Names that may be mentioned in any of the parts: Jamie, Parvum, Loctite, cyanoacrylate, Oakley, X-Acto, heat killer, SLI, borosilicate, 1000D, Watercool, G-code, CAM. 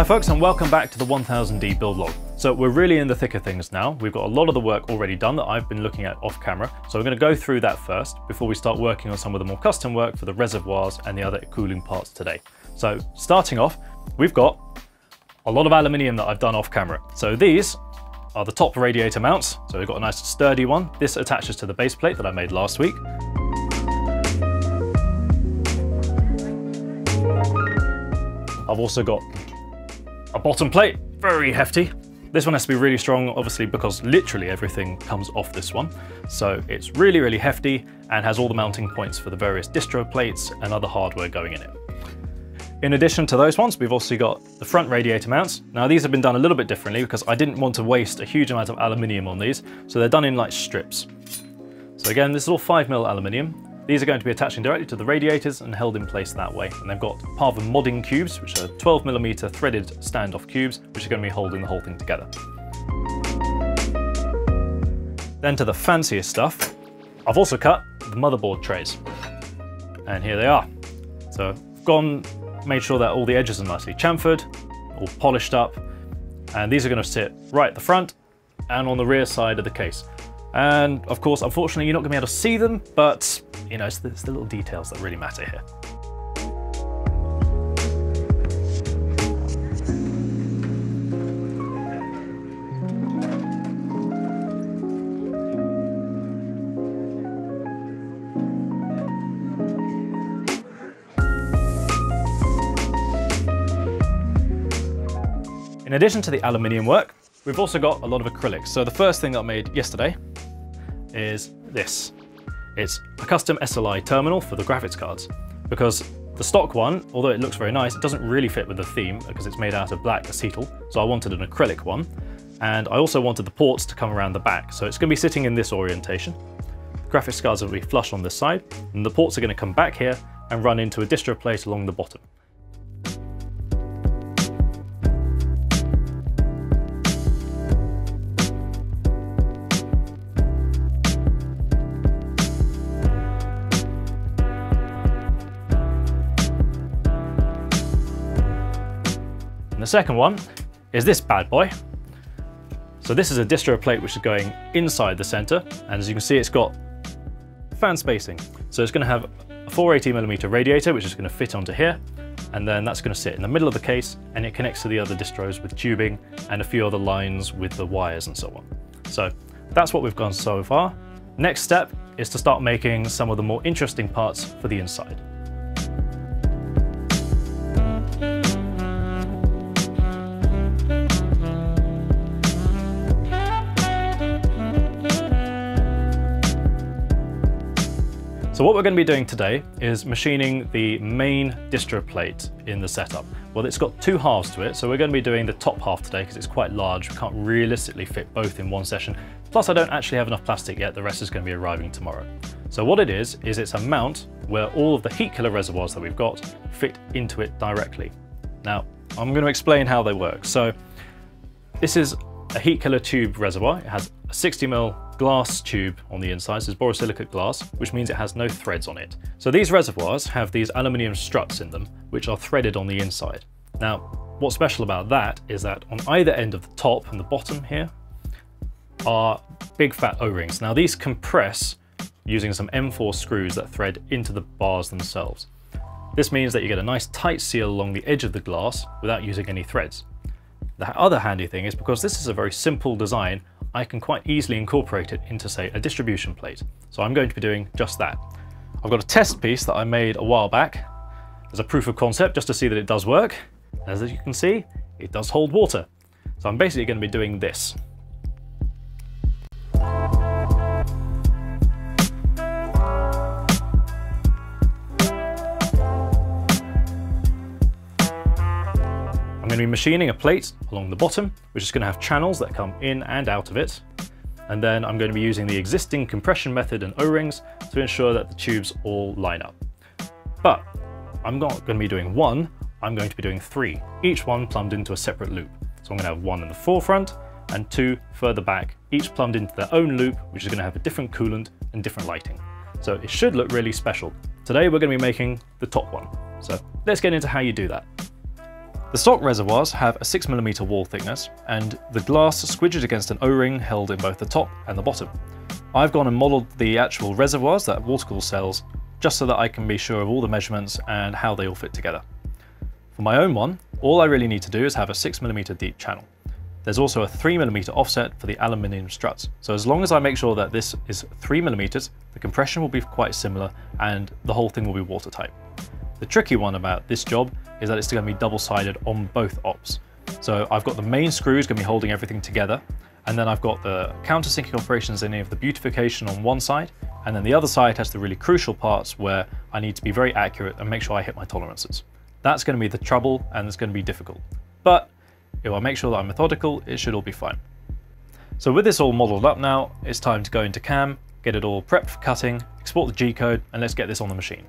Hi folks, and welcome back to the 1000D build log. So we're really in the thick of things now. We've got a lot of the work already done that I've been looking at off camera. So we're going to go through that first before we start working on some of the more custom work for the reservoirs and the other cooling parts today. So starting off, we've got a lot of aluminium that I've done off camera. So these are the top radiator mounts. So we've got a nice sturdy one. This attaches to the base plate that I made last week. I've also got a bottom plate, very hefty. This one has to be really strong, obviously, because literally everything comes off this one. So it's really, really hefty and has all the mounting points for the various distro plates and other hardware going in it. In addition to those ones, we've also got the front radiator mounts. Now these have been done a little bit differently because I didn't want to waste a huge amount of aluminium on these. So they're done in like strips. So again, this is all 5mm aluminium. These are going to be attaching directly to the radiators and held in place that way. And they've got Parvum modding cubes, which are 12mm threaded standoff cubes, which are going to be holding the whole thing together. Then to the fanciest stuff, I've also cut the motherboard trays. And here they are. So I've gone, made sure that all the edges are nicely chamfered, all polished up. And these are going to sit right at the front and on the rear side of the case. And of course, unfortunately, you're not going to be able to see them, but you know, it's the little details that really matter here. In addition to the aluminium work, we've also got a lot of acrylics. So the first thing that I made yesterday is this. It's a custom SLI terminal for the graphics cards, because the stock one, although it looks very nice, it doesn't really fit with the theme because it's made out of black acetyl. So I wanted an acrylic one, and I also wanted the ports to come around the back. So it's going to be sitting in this orientation. The graphics cards will be flush on this side, and the ports are going to come back here and run into a distro plate along the bottom. And the second one is this bad boy. So this is a distro plate which is going inside the center. And as you can see, it's got fan spacing. So it's going to have a 480mm radiator, which is going to fit onto here. And then that's going to sit in the middle of the case, and it connects to the other distros with tubing and a few other lines with the wires and so on. So that's what we've gone so far. Next step is to start making some of the more interesting parts for the inside. So what we're going to be doing today is machining the main distro plate in the setup. Well, it's got two halves to it, so we're going to be doing the top half today because it's quite large. We can't realistically fit both in one session. Plus, I don't actually have enough plastic yet. The rest is going to be arriving tomorrow. So what it is it's a mount where all of the heat killer reservoirs that we've got fit into it directly. Now, I'm going to explain how they work. So this is a heat killer tube reservoir. It has a 60mm glass tube on the inside. So it's borosilicate glass, which means it has no threads on it. So these reservoirs have these aluminium struts in them, which are threaded on the inside. Now, what's special about that is that on either end of the top and the bottom here are big fat O-rings. Now these compress using some M4 screws that thread into the bars themselves. This means that you get a nice tight seal along the edge of the glass without using any threads. The other handy thing is, because this is a very simple design, I can quite easily incorporate it into, say, a distribution plate. So I'm going to be doing just that. I've got a test piece that I made a while back as a proof of concept, just to see that it does work. As you can see, it does hold water. So I'm basically going to be doing this. I'm going to be machining a plate along the bottom, which is going to have channels that come in and out of it. And then I'm going to be using the existing compression method and O-rings to ensure that the tubes all line up. But I'm not going to be doing one, I'm going to be doing three, each one plumbed into a separate loop. So I'm going to have one in the forefront and two further back, each plumbed into their own loop, which is going to have a different coolant and different lighting. So it should look really special. Today we're going to be making the top one. So let's get into how you do that. The stock reservoirs have a 6mm wall thickness, and the glass squidged against an O-ring held in both the top and the bottom. I've gone and modelled the actual reservoirs that Watercool sells, just so that I can be sure of all the measurements and how they all fit together. For my own one, all I really need to do is have a 6mm deep channel. There's also a 3mm offset for the aluminium struts, so as long as I make sure that this is 3mm, the compression will be quite similar and the whole thing will be watertight. The tricky one about this job is that it's going to be double-sided on both ops. So I've got the main screws going to be holding everything together, and then I've got the countersinking operations in here of the beautification on one side, and then the other side has the really crucial parts where I need to be very accurate and make sure I hit my tolerances. That's going to be the trouble, and it's going to be difficult. But if I make sure that I'm methodical, it should all be fine. So with this all modelled up now, it's time to go into CAM, get it all prepped for cutting, export the G-code, and let's get this on the machine.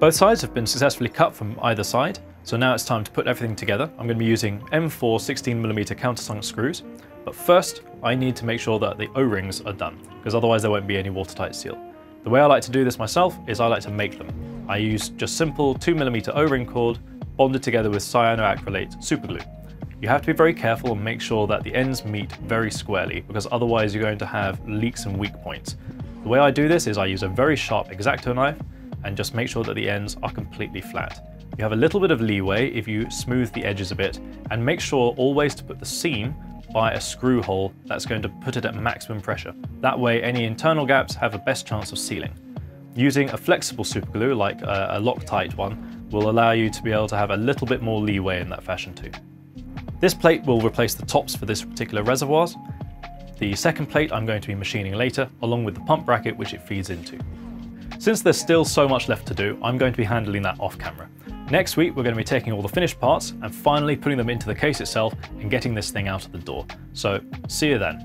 Both sides have been successfully cut from either side, so now it's time to put everything together. I'm going to be using M4 16mm countersunk screws, but first I need to make sure that the O-rings are done, because otherwise there won't be any watertight seal. The way I like to do this myself is I like to make them. I use just simple 2mm O-ring cord bonded together with cyanoacrylate superglue. You have to be very careful and make sure that the ends meet very squarely, because otherwise you're going to have leaks and weak points. The way I do this is I use a very sharp X-Acto knife and just make sure that the ends are completely flat. You have a little bit of leeway if you smooth the edges a bit, and make sure always to put the seam by a screw hole that's going to put it at maximum pressure. That way any internal gaps have a best chance of sealing. Using a flexible superglue like a Loctite one will allow you to be able to have a little bit more leeway in that fashion too. This plate will replace the tops for this particular reservoirs. The second plate I'm going to be machining later, along with the pump bracket which it feeds into. Since there's still so much left to do, I'm going to be handling that off camera. Next week, we're going to be taking all the finished parts and finally putting them into the case itself and getting this thing out of the door. So, see you then.